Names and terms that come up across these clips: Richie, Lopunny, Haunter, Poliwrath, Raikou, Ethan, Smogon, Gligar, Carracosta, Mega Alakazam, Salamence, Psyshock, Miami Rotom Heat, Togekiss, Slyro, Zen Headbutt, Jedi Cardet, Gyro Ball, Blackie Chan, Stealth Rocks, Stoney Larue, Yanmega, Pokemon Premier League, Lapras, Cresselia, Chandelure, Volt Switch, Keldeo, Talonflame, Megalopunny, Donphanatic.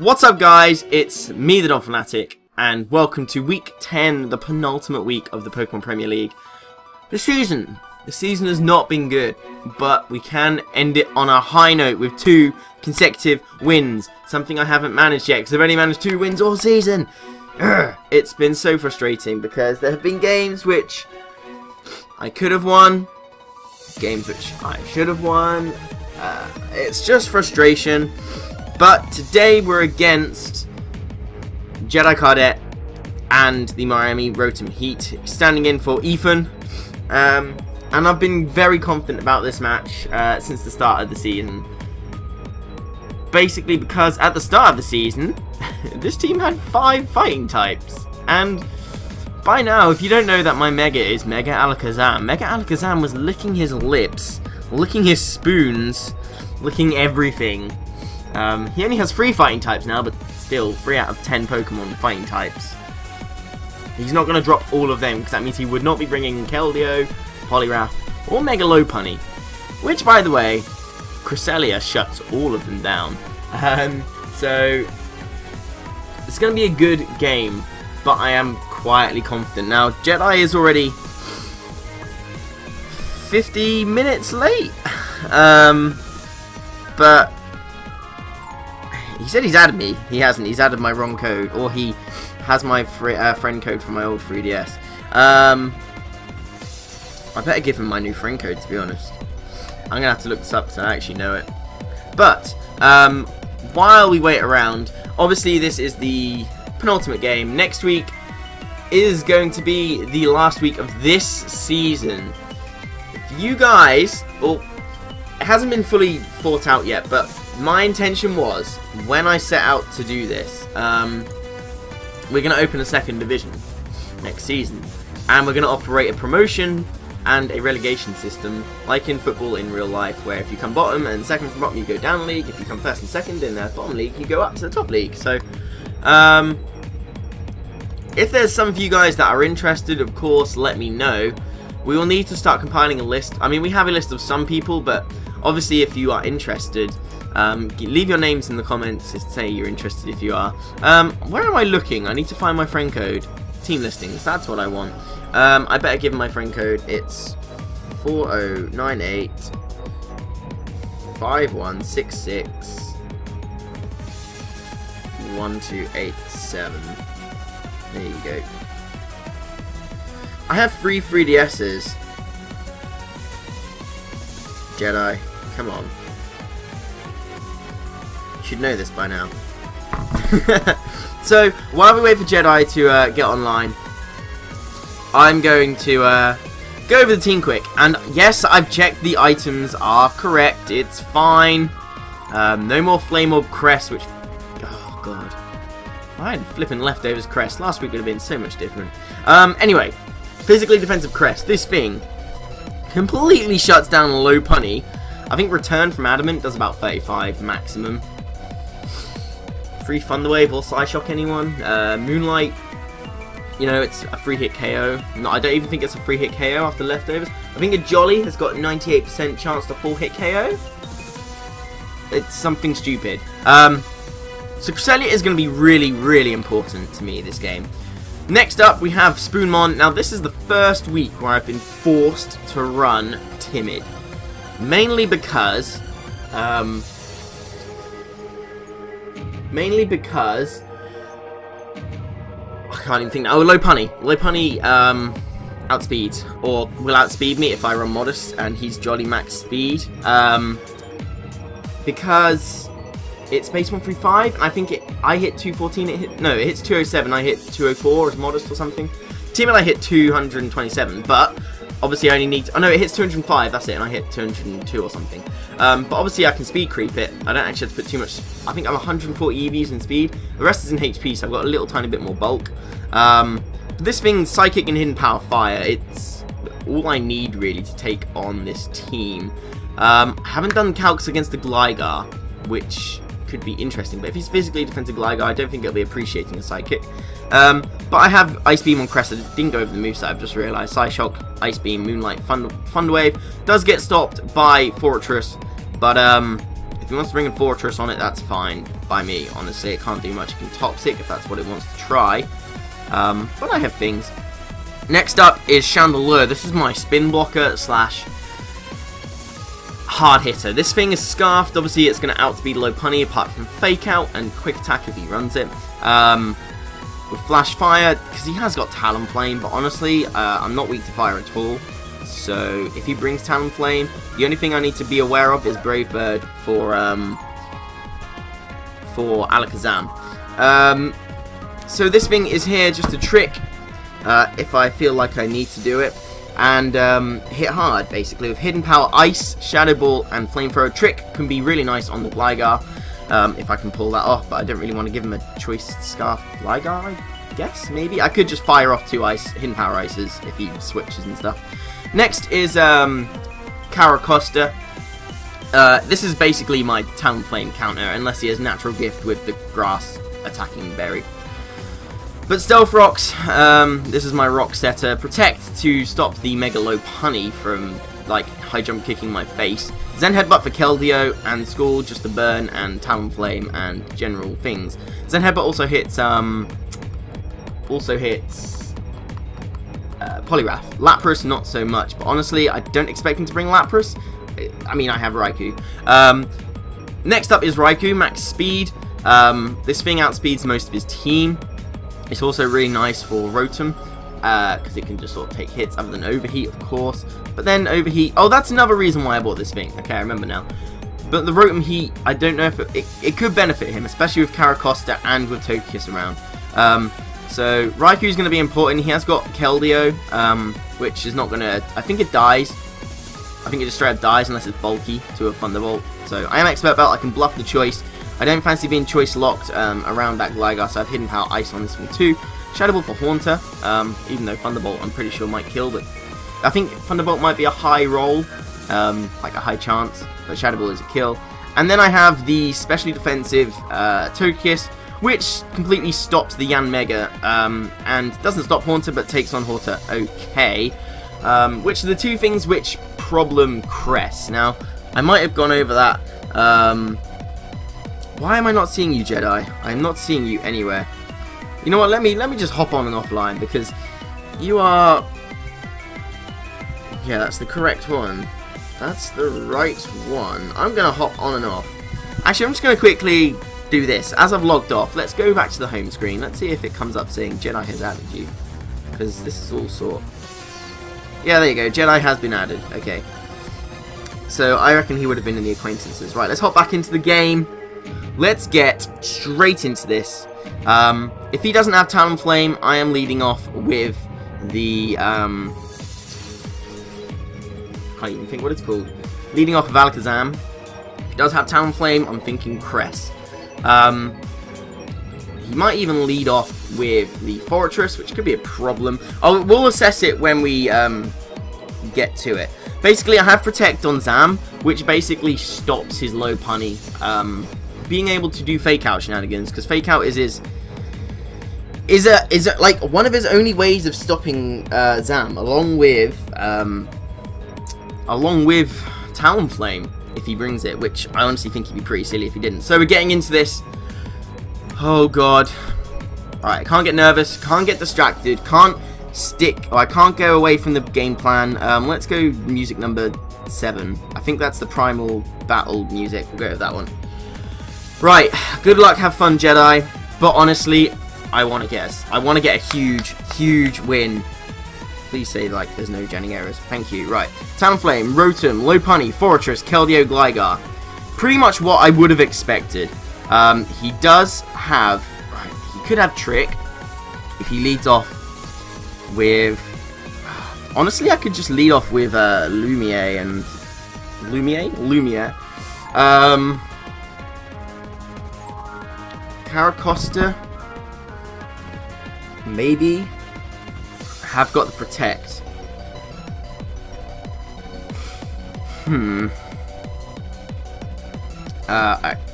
What's up, guys? It's me, the Donphanatic, and welcome to Week 10, the penultimate week of the Pokemon Premier League. The season has not been good, but we can end it on a high note with 2 consecutive wins. Something I haven't managed yet, because I've only managed 2 wins all season. Ugh. It's been so frustrating, because there have been games which I could have won, games which I should have won. It's just frustration. But today we're against Jedi Cardet and the Miami Rotom Heat, standing in for Ethan. And I've been very confident about this match since the start of the season. Basically because at the start of the season, this team had 5 fighting types. And by now, if you don't know that my Mega is Mega Alakazam, Mega Alakazam was licking his lips, licking his spoons, licking everything. He only has 3 fighting types now, but still, 3 out of 10 Pokemon fighting types. He's not going to drop all of them, because that means he would not be bringing Keldeo, Poliwrath, or Megalopunny. Which, by the way, Cresselia shuts all of them down. So, it's going to be a good game, but I am quietly confident. Now, Jedi is already 50 minutes late, but he said he's added me. He hasn't. He's added my ROM code, or he has my friend code from my old 3DS. I better give him my new friend code, to be honest. I'm going to have to look this up because I actually know it. But, while we wait around, obviously this is the penultimate game. Next week is going to be the last week of this season. If you guys... Well, it hasn't been fully thought out yet, but my intention was, when I set out to do this, we're going to open a 2nd division next season. And we're going to operate a promotion and a relegation system, like in football in real life, where if you come bottom and 2nd from bottom, you go down league. If you come 1st and 2nd in the bottom league, you go up to the top league. So, if there's some of you guys that are interested, of course, let me know. We will need to start compiling a list. I mean, we have a list of some people, but obviously if you are interested... leave your names in the comments to say you're interested if you are. Where am I looking? I need to find my friend code. Team listings, that's what I want. I better give my friend code. It's 409851661287. There you go. I have 3 3DSs. Jedi, come on. Should know this by now. So while we wait for Jedi to get online, I'm going to go over the team quick. And yes, I've checked, the items are correct. It's fine. No more Flame Orb Crest, which, oh god, I had flipping leftovers Crest last week. Would have been so much different. Anyway, physically defensive Crest. This thing completely shuts down Lopunny. I think Return from Adamant does about 35 maximum. Free Thunder Wave or Psyshock anyone. Moonlight, you know, it's a free hit KO. No, I don't even think it's a free hit KO after leftovers. I think a Jolly has got 98% chance to full hit KO. It's something stupid. So Cresselia is going to be really, really important to me this game. Next up, we have Spoonmon. Now, this is the first week where I've been forced to run Timid. Mainly because... I can't even think now. Oh, Lopunny. Lopunny outspeeds, or will outspeed me if I run Modest, and he's Jolly Max Speed. Because it's base 135, and I think I hit 214, it hits 207, I hit 204 as Modest or something. Team and I hit 227, but obviously I only need... Oh no, it hits 205, that's it, and I hit 202 or something. But obviously I can speed creep it. I don't actually have to put too much... I think I'm 140 EVs in speed. The rest is in HP, so I've got a little tiny bit more bulk. This thing, Psychic and Hidden Power Fire, it's all I need really to take on this team. I haven't done calcs against the Gligar, which could be interesting. But if he's physically defensive Gligar, I don't think it'll be appreciating a Psychic. But I have Ice Beam on Crest. I didn't go over the moveset, I've just realised. Psyshock, Ice Beam, Moonlight, Thunder Wave. Does get stopped by Forretress, but if If it wants to bring a Forretress on it, that's fine by me, honestly. It can't do much. It can Toxic if that's what it wants to try. But I have things. Next up is Chandelure. This is my spin blocker slash hard hitter. This thing is Scarfed. Obviously, it's going to outspeed Lopunny apart from Fake Out and Quick Attack if he runs it. With Flash Fire, because he has got Talonflame, but honestly, I'm not weak to fire at all. So if he brings Talonflame, the only thing I need to be aware of is Brave Bird for Alakazam. So this thing is here just a trick if I feel like I need to do it, and hit hard basically with Hidden Power, Ice, Shadow Ball, and Flamethrower. Trick can be really nice on the Gligar if I can pull that off, but I don't really want to give him a choice Scarf Gligar. I guess maybe I could just fire off two Ice Hidden Power Ices if he switches and stuff. Next is Carracosta. This is basically my Talonflame counter, unless he has Natural Gift with the Grass attacking berry. But Stealth Rocks, this is my rock setter. Protect to stop the Megalopunny from, like, high jump kicking my face. Zen Headbutt for Keldeo, and School just to burn, and Talonflame, and general things. Zen Headbutt also hits Poliwrath. Lapras, not so much, but honestly, I don't expect him to bring Lapras. I mean, I have Raikou. Next up is Raikou, max speed. This thing outspeeds most of his team. It's also really nice for Rotom, because it can just sort of take hits, other than Overheat, of course. But then Overheat... Oh, that's another reason why I bought this thing. Okay, I remember now. But the Rotom Heat, I don't know if it could benefit him, especially with Carracosta and with Togekiss around. So, Raikou's going to be important. He has got Keldeo, which is not going to... I think it dies. I think it just straight up dies unless it's bulky to a Thunderbolt. So, I am Expert Belt. I can bluff the choice. I don't fancy being choice locked around that Gligar, so I've Hidden Power Ice on this one too. Shadow Ball for Haunter, even though Thunderbolt I'm pretty sure might kill, but I think Thunderbolt might be a high roll, like a high chance, but Shadow Ball is a kill. And then I have the specially defensive Togekiss, which completely stops the Yanmega, and doesn't stop Haunter, but takes on Haunter okay, which are the two things which problem Cress. Now, I might have gone over that. Why am I not seeing you, Jedi? I'm not seeing you anywhere. You know what, let me just hop on and offline, because you are... Yeah, that's the correct one. That's the right one. I'm going to hop on and off. Actually, I'm just going to quickly do this. As I've logged off, let's go back to the home screen. Let's see if it comes up saying Jedi has added you. Because this is all sort. Yeah, there you go. Jedi has been added. Okay. So, I reckon he would have been in the acquaintances. Right, let's hop back into the game. Let's get straight into this. If he doesn't have Talonflame, I am leading off with the... can't even think what it's called. Leading off with Alakazam. If he does have Talonflame, I'm thinking Cress. He might even lead off with the Forretress, which could be a problem. Oh, we'll assess it when we get to it. Basically, I have Protect on Zam, which basically stops his Lopunny... being able to do Fake Out shenanigans, because Fake Out is like one of his only ways of stopping Zam, along with Talonflame if he brings it, which I honestly think he'd be pretty silly if he didn't. So we're getting into this. Oh god! All right, can't get nervous, can't get distracted, can't stick. Oh, I can't go away from the game plan. Let's go music number 7. I think that's the Primal Battle music. We'll go with that one. Right, good luck, have fun, Jedi, but honestly, I want to guess. I want to get a huge, huge win. Please say, like, there's no genning errors. Thank you. Right, Talonflame, Rotom, Lopunny, Forretress, Keldeo, Gligar. Pretty much what I would have expected. He does have... Right, he could have Trick if he leads off with... Honestly, I could just lead off with Lumiere and... Lumiere? Lumiere. Carracosta, maybe, have got the Protect.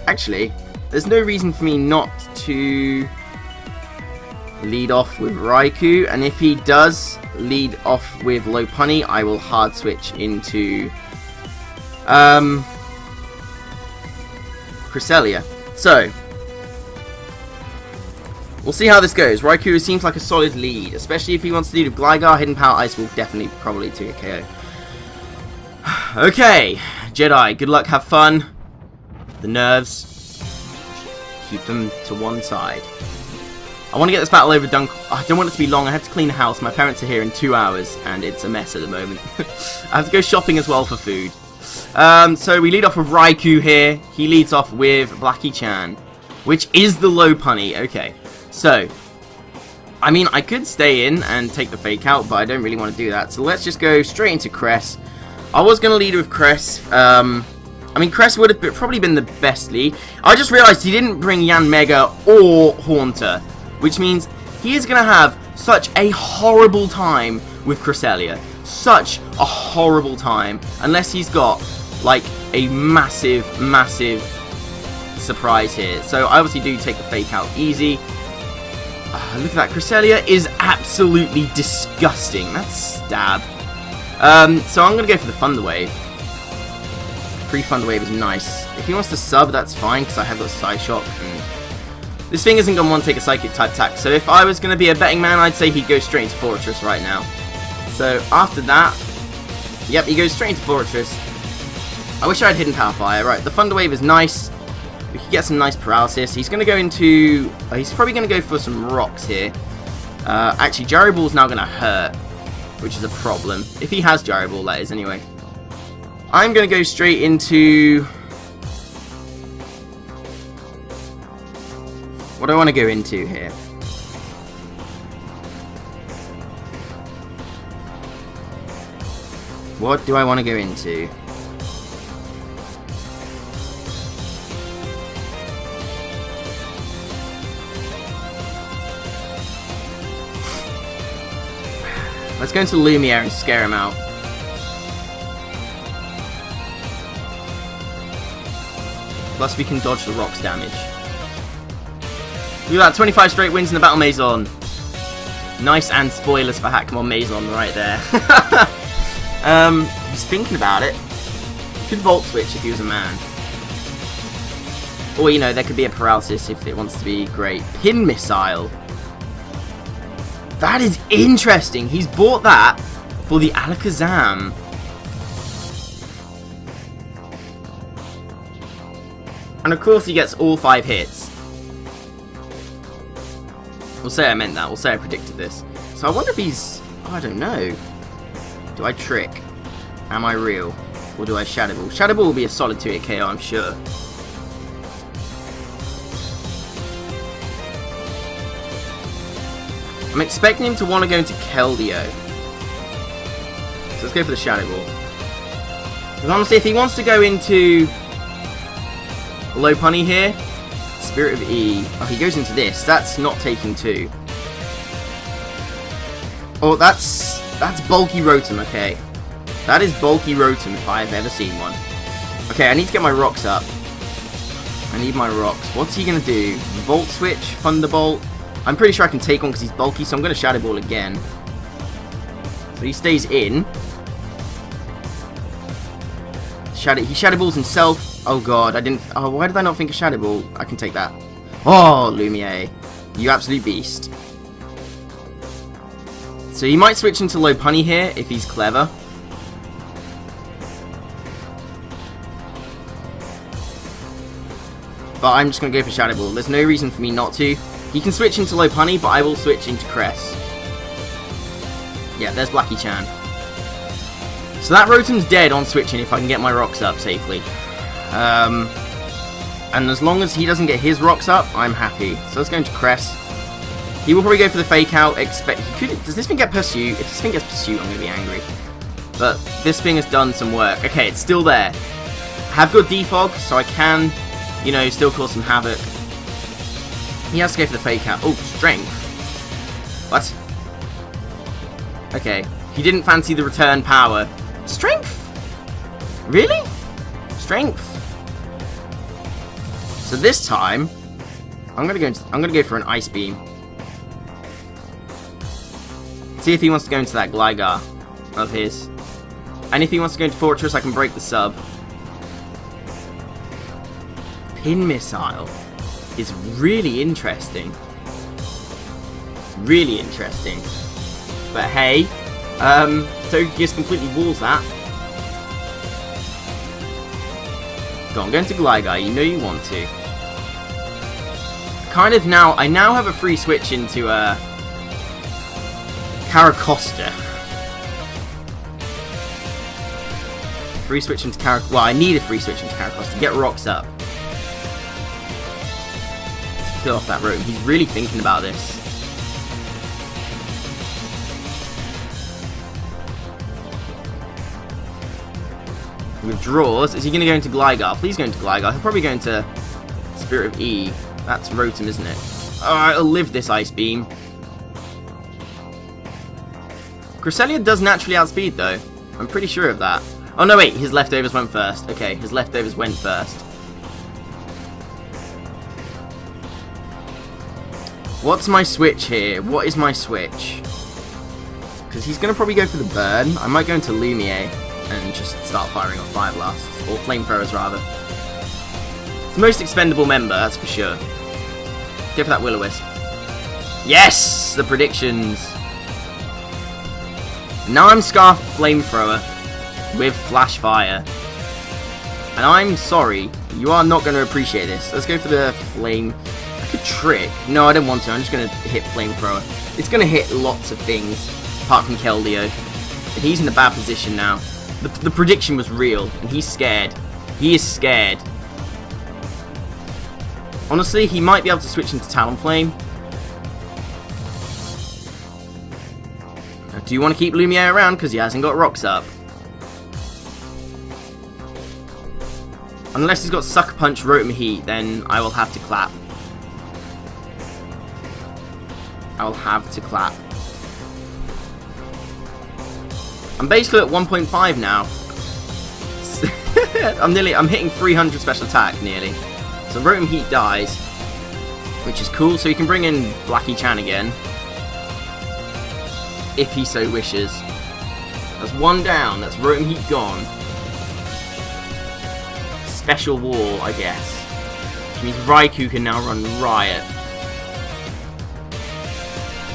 Actually, there's no reason for me not to lead off with Raikou, and if he does lead off with Lopunny, I will hard switch into... Cresselia. So, we'll see how this goes. Raikou seems like a solid lead, especially if he wants to lead with Gligar. Hidden Power Ice will definitely probably take a KO. Okay, Jedi, good luck, have fun. The nerves, keep them to one side. I want to get this battle over done. I don't want it to be long. I have to clean the house. My parents are here in 2 hours, and it's a mess at the moment. I have to go shopping as well for food. So we lead off with Raikou here. He leads off with Blackie Chan, which is the Lopunny. Okay, so, I mean, I could stay in and take the fake out, but I don't really want to do that. So let's just go straight into Cress. I was going to lead with Cress. I mean, Cress would have probably been the best lead. I just realised he didn't bring Yanmega or Haunter, which means he is going to have such a horrible time with Cresselia. Such a horrible time, unless he's got, like, a massive, massive surprise here. So I obviously do take the fake out easy. Look at that, Cresselia is absolutely disgusting. That's stab. So I'm going to go for the Thunder Wave. Free Thunder Wave is nice. If he wants to sub, that's fine, because I have got Psy Shock. This thing isn't going to want to take a Psychic-type attack, so if I was going to be a betting man, I'd say he'd go straight into Forretress right now. So, after that, yep, he goes straight into Forretress. I wish I had Hidden Power Fire. Right, the Thunder Wave is nice. We could get some nice paralysis. He's going to go into... he's probably going to go for some rocks here. Actually, Gyro Ball's now going to hurt, which is a problem. If he has Gyro Ball, that is, anyway. I'm going to go straight into... what do I want to go into here? What do I want to go into? Let's go into Lumiere and scare him out. Plus we can dodge the rock's damage. Look at that, 25 straight wins in the Battle Maison. Nice, and spoilers for Hackmon Maison right there. He's thinking about it. Could Volt Switch if he was a man. Or, you know, there could be a Paralysis if it wants to be great. Pin Missile. That is interesting. He's bought that for the Alakazam. And of course he gets all 5 hits. We'll say I meant that. We'll say I predicted this. So I wonder if he's... I don't know. Do I trick? Am I real? Or do I Shadow Ball? Shadow Ball will be a solid 2-hit KO, I'm sure. I'm expecting him to want to go into Keldeo. So let's go for the Shadow Ball. Because honestly, if he wants to go into... Lopunny here. Spirit of E. Oh, he goes into this. That's not taking 2. Oh, that's bulky Rotom, okay. That is bulky Rotom if I've ever seen one. Okay, I need to get my rocks up. I need my rocks. What's he going to do? Volt Switch, Thunderbolt. I'm pretty sure I can take one because he's bulky, so I'm going to Shadow Ball again. So he stays in. He Shadow Balls himself. Oh god, I didn't... oh, why did I not think of Shadow Ball? I can take that. Oh, Lumiere. You absolute beast. So he might switch into Lopunny here, if he's clever. But I'm just going to go for Shadow Ball. There's no reason for me not to. He can switch into Lopunny, but I will switch into Cress. Yeah, there's Blackie Chan. So that Rotom's dead on switching if I can get my rocks up safely. And as long as he doesn't get his rocks up, I'm happy. So let's go into Cress. He will probably go for the fake out. Does this thing get Pursue? If this thing gets Pursue, I'm going to be angry. But this thing has done some work. Okay, it's still there. I have got Defog, so I can, you know, still cause some havoc. He has to go for the fake out. Oh, Strength. What? Okay. He didn't fancy the return power. Strength? Really? Strength? So this time, I'm gonna go for an Ice Beam. See if he wants to go into that Gligar of his. And if he wants to go into Fortress, I can break the sub. Pin Missile is really interesting. Really interesting. But hey, Togekiss completely walls that. Go on, go into Gligar, you know you want to. Kind of now, I now have a free switch into Carracosta. Free switch into Carracosta. Well, I need a free switch into Carracosta. Get rocks up. Let's kill off that room. He's really thinking about this. Withdraws. Is he going to go into Gligar? Please go into Gligar. He'll probably go into Spirit of E. That's Rotom, isn't it? Alright, I'll live this Ice Beam. Cresselia does naturally outspeed, though. I'm pretty sure of that. Oh, no, wait. His leftovers went first. Okay, his leftovers went first. What's my switch here? What is my switch? Because he's going to probably go for the burn. I might go into Lumiere and just start firing off Fire Blasts. Or Flamethrowers, rather. It's the most expendable member, that's for sure. Go for that Will-O-Wisp. Yes! The predictions. Now I'm Scarfed Flamethrower with Flash Fire. And I'm sorry, you are not going to appreciate this. Let's go for the Flame. I could Trick. No, I don't want to. I'm just going to hit Flamethrower. It's going to hit lots of things, apart from Keldeo. And he's in a bad position now. The prediction was real, and he's scared. He is scared. Honestly, he might be able to switch into Talonflame. I do want to keep Lumiere around, because he hasn't got rocks up. Unless he's got Sucker Punch Rotom Heat, then I will have to clap. I will have to clap. I'm basically at 1.5 now. I'm hitting 300 special attack, nearly. So Rotom Heat dies, which is cool, so you can bring in Blackie Chan again. If he so wishes. That's one down, that's Rotom Heat gone. Special Wall, I guess. Which means Raikou can now run Riot.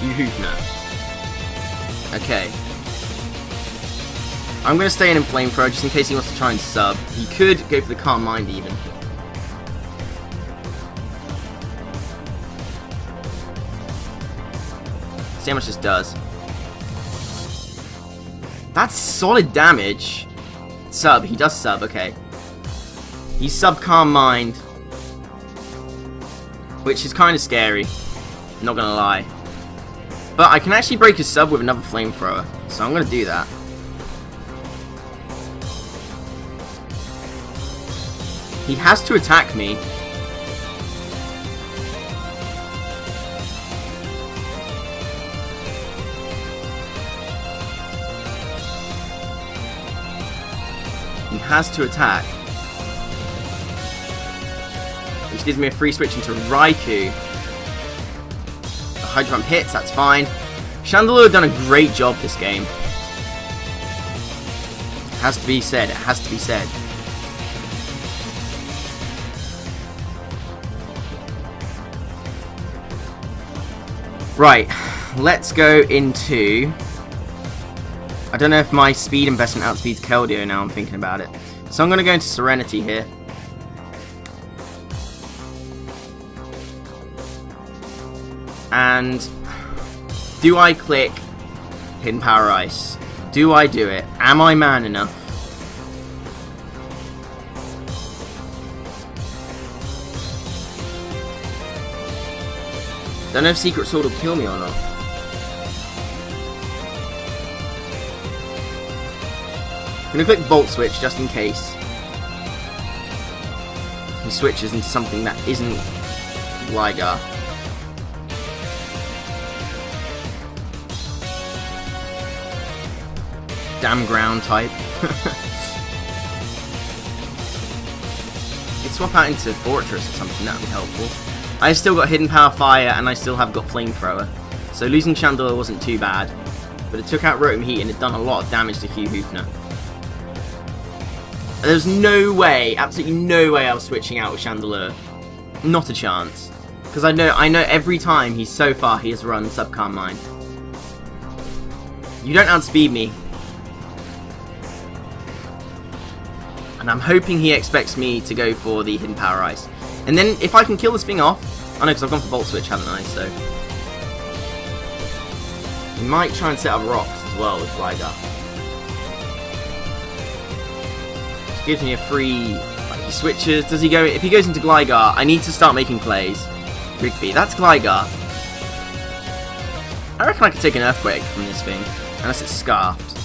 You hoopner. Okay. I'm going to stay in and Flamethrower just in case he wants to try and sub. He could go for the Calm Mind even. See how much this does. That's solid damage. Sub, he does sub, okay. He sub Calm Mind. Which is kind of scary. Not going to lie. But I can actually break his sub with another Flamethrower. So I'm going to do that. He has to attack me. He has to attack. Which gives me a free switch into Raikou. The Hydro Pump hits, that's fine. Chandelure have done a great job this game. It has to be said, it has to be said. Right, let's go into... I don't know if my speed investment outspeeds Keldeo now, I'm thinking about it. So I'm going to go into Serenity here. And... do I click Hidden Power Ice? Do I do it? Am I man enough? Don't know if Secret Sword will kill me or not. I'm gonna click Volt Switch just in case. He switches into something that isn't Gligar. Damn ground type. He'd swap out into Forretress or something, that would be helpful. I've still got Hidden Power Fire, and I still have got Flamethrower. So losing Chandelure wasn't too bad. But it took out Rotom Heat, and it done a lot of damage to Hugh Hoofner. And there's no way, absolutely no way I was switching out with Chandelure. Not a chance. Because I know every time he's so far he has run Subcalm Mine. You don't outspeed me. And I'm hoping he expects me to go for the Hidden Power Ice. And then if I can kill this thing off... I know, because I've gone for Volt Switch, haven't I? So... he might try and set up Rocks as well with Gligar. Which gives me a free... like, he switches. Does he go... if he goes into Gligar, I need to start making plays. Rigby, that's Gligar. I reckon I could take an Earthquake from this thing. Unless it's Scarfed.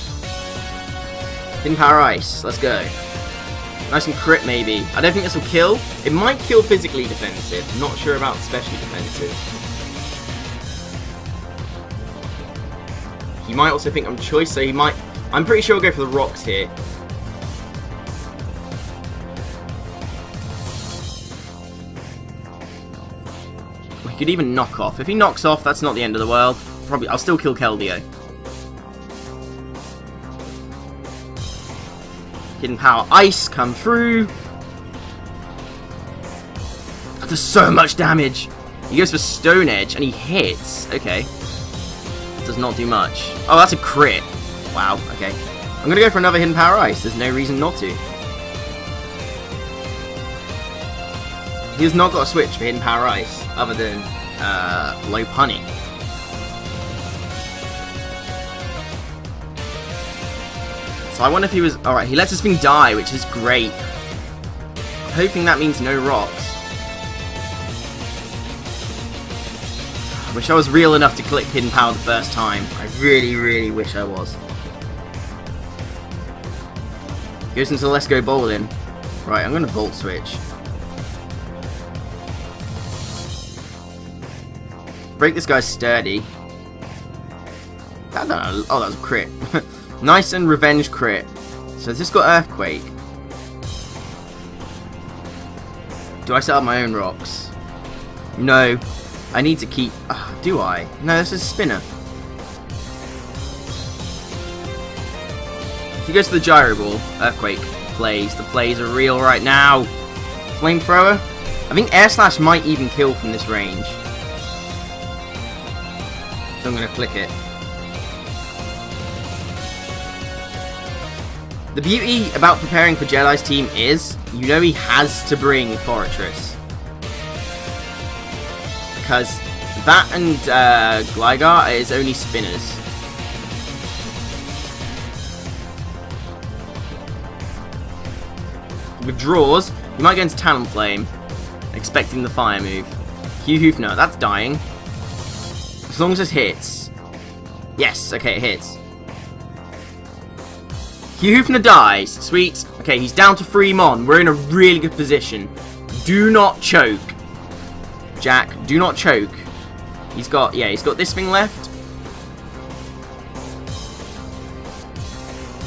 Hidden Power Ice. Let's go. Nice and crit, maybe. I don't think this will kill. It might kill physically defensive. Not sure about specially defensive. He might also think I'm choice, so he might... I'm pretty sure I'll go for the rocks here. We could even knock off. If he knocks off, that's not the end of the world. Probably, I'll still kill Keldeo. Hidden Power Ice, come through. That does so much damage. He goes for Stone Edge and he hits. Okay. Does not do much. Oh, that's a crit. Wow, okay. I'm going to go for another Hidden Power Ice. There's no reason not to. He has not got a switch for Hidden Power Ice other than Lopunny. So I wonder if he was... alright, he lets this thing die, which is great. I'm hoping that means no rocks. I wish I was real enough to click Hidden Power the first time. I really, really wish I was. Goes into Let's Go Bowling. Right, I'm going to Volt Switch. Break this guy's Sturdy. That, oh, that was a crit. Nice and revenge crit. So has this got Earthquake? Do I set up my own rocks? No. I need to keep... do I? No, this is Spinner. If he goes to the Gyro Ball, Earthquake plays. The plays are real right now. Flamethrower? I think Air Slash might even kill from this range. So I'm going to click it. The beauty about preparing for Jedi's team is, you know he has to bring Forretress. Because that and Gligar is only spinners. Withdraws, you might go into Talonflame, expecting the fire move. Hoofner, that's dying. As long as this hits. Yes, okay, it hits. Hoofner dies. Sweet. Okay, he's down to 3 Mon. We're in a really good position. Do not choke. Jack, do not choke. He's got... yeah, he's got this thing left.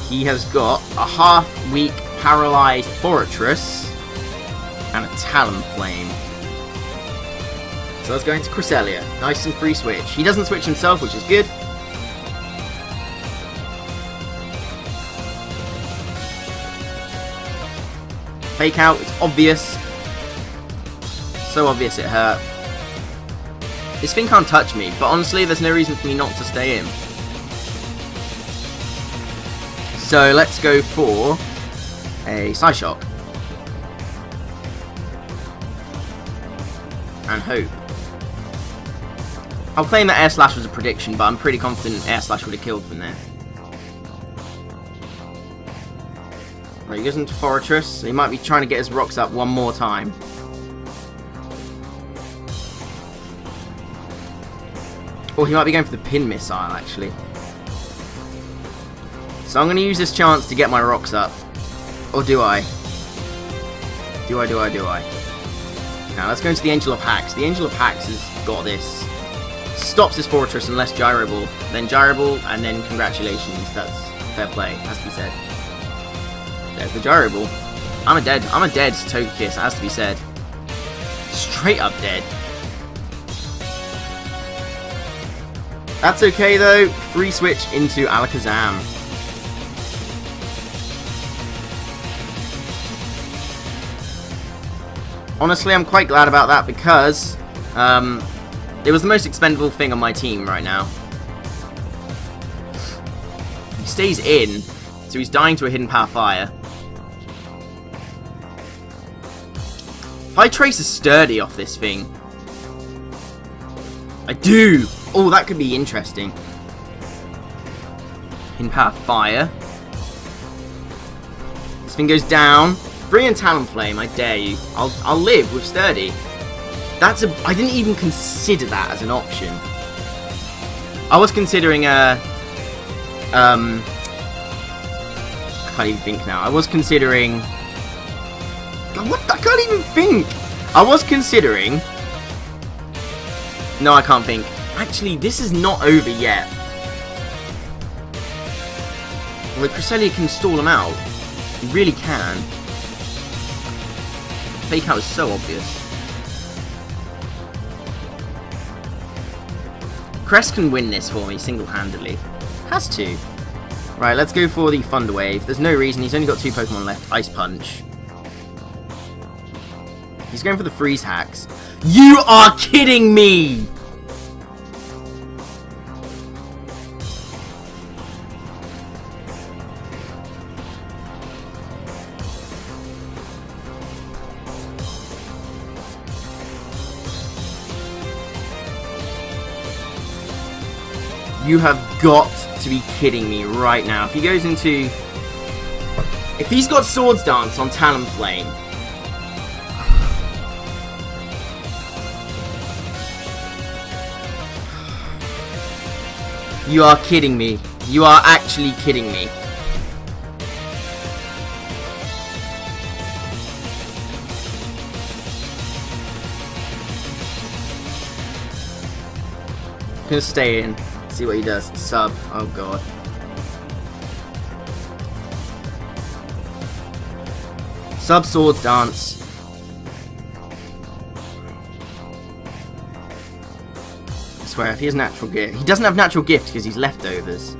He has got a half-weak paralyzed Forretress and a Talonflame. So let's go into Cresselia. Nice and free switch. He doesn't switch himself, which is good. Fake out, it's obvious. So obvious it hurt. This thing can't touch me, but honestly there's no reason for me not to stay in. So let's go for a Psyshock. And hope. I'll claim that Air Slash was a prediction, but I'm pretty confident Air Slash would have killed from there. Right, he goes into Forretress, so he might be trying to get his rocks up one more time. Or he might be going for the pin missile, actually. So I'm going to use this chance to get my rocks up. Or do I? Do I? Now, let's go into the Angel of Hacks. The Angel of Hacks has got this. Stops his Forretress unless Gyro Ball. Then Gyro Ball, and then congratulations. That's fair play, has to be said. There's the Gyro Ball. I'm a dead Togekiss, has to be said. Straight up dead. That's okay though. Free switch into Alakazam. honestly, I'm quite glad about that because it was the most expendable thing on my team right now. He stays in, so he's dying to a hidden power fire. If I trace a sturdy off this thing. I do! Oh, that could be interesting. Hidden power fire. This thing goes down. Bring in Talonflame, I dare you. I'll live with sturdy. That's a... I didn't even consider that as an option. I was considering a... I can't even think now. I was considering... What? I can't even think! I was considering... No, I can't think. Actually, this is not over yet. Well, the Cresselia can stall him out. He really can. Fake out is so obvious. Crest can win this for me single-handedly. Has to. Right, let's go for the Thunder Wave. There's no reason. He's only got 2 Pokemon left. Ice Punch. He's going for the freeze hacks. You are kidding me! You have got to be kidding me right now. If he goes into... If he's got Swords Dance on Talonflame... You are kidding me. You are actually kidding me. I'm gonna stay in. See what he does. Sub. Oh god. Sub Swords Dance. I swear, if he has natural gift. He doesn't have natural gift because he's leftovers.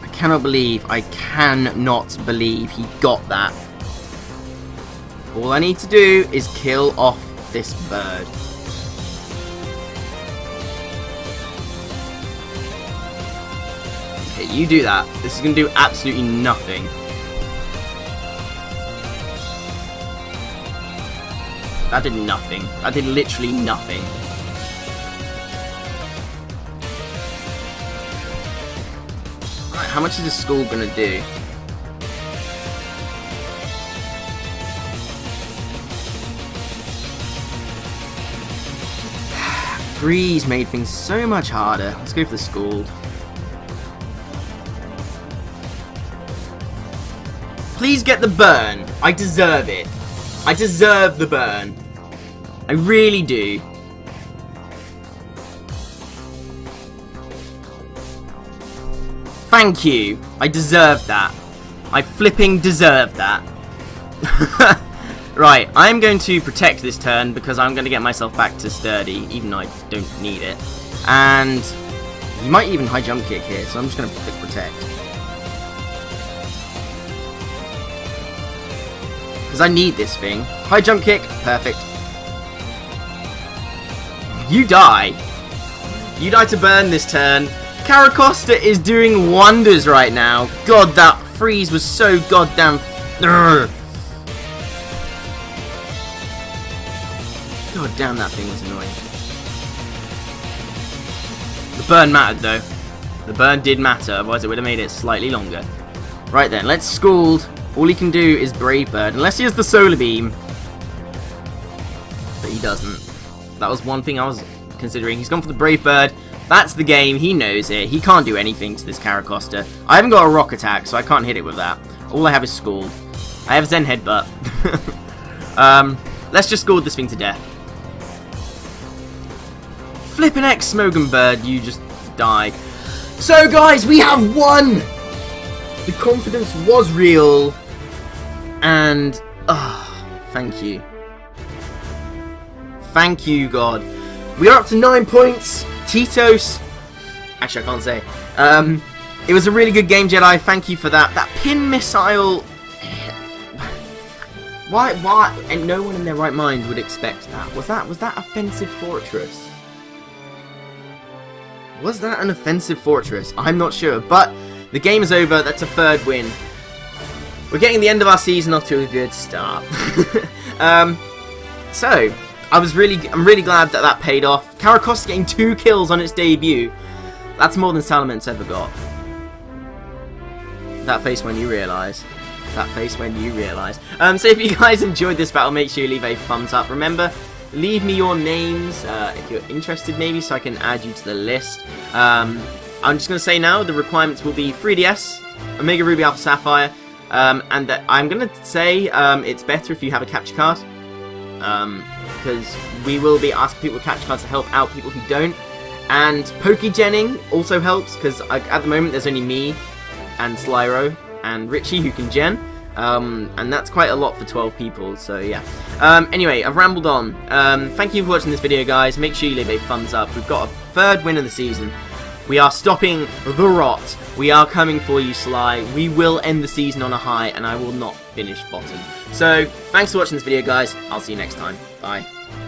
I cannot believe he got that. All I need to do is kill off this bird. You do that. This is going to do absolutely nothing. That did nothing. That did literally nothing. Alright, how much is this school going to do? Freeze made things so much harder. Let's go for the Scald. Please get the burn. I deserve it. I deserve the burn. I really do. Thank you. I deserve that. I flipping deserve that. Right, I'm going to protect this turn because I'm going to get myself back to sturdy, even though I don't need it. And you might even high jump kick here, so I'm just going to click protect. Because I need this thing. High jump kick. Perfect. You die. You die to burn this turn. Carracosta is doing wonders right now. God, that freeze was so goddamn... Urgh. God damn, that thing was annoying. The burn mattered, though. The burn did matter, otherwise it would have made it slightly longer. Right then, let's Scald. All he can do is Brave Bird, unless he has the Solar Beam. But he doesn't. That was one thing I was considering. He's gone for the Brave Bird. That's the game. He knows it. He can't do anything to this Carracosta. I haven't got a Rock Attack, so I can't hit it with that. All I have is Scald. I have Zen Headbutt. Let's just Scald this thing to death. Flippin' X, Smogon Bird. You just die. So, guys, we have won! The confidence was real, and thank you. Thank you, God. We are up to 9 points. Tito's... Actually, I can't say. It was a really good game, Jedi. Thank you for that. That pin missile... Why? And no one in their right mind would expect that. Was that offensive Forretress? Was that an offensive Forretress? I'm not sure, but the game is over. That's a third win. We're getting the end of our season off to a good start. So I'm really glad that that paid off. Carracosta getting 2 kills on its debut. That's more than Salamence ever got. That face when you realise. That face when you realise. So if you guys enjoyed this battle, make sure you leave a thumbs up. Remember, leave me your names if you're interested, maybe, so I can add you to the list. I'm just going to say now, the requirements will be 3DS, Omega Ruby Alpha Sapphire, and that I'm going to say it's better if you have a capture card, because we will be asking people with capture cards to help out people who don't. And Pokegenning also helps, because at the moment there's only me and Slyro and Richie who can gen, and that's quite a lot for 12 people, so yeah. Anyway, I've rambled on. Thank you for watching this video, guys. Make sure you leave a thumbs up. We've got a third win of the season. We are stopping the rot. We are coming for you, Sly. We will end the season on a high, and I will not finish bottom. So, thanks for watching this video, guys. I'll see you next time. Bye.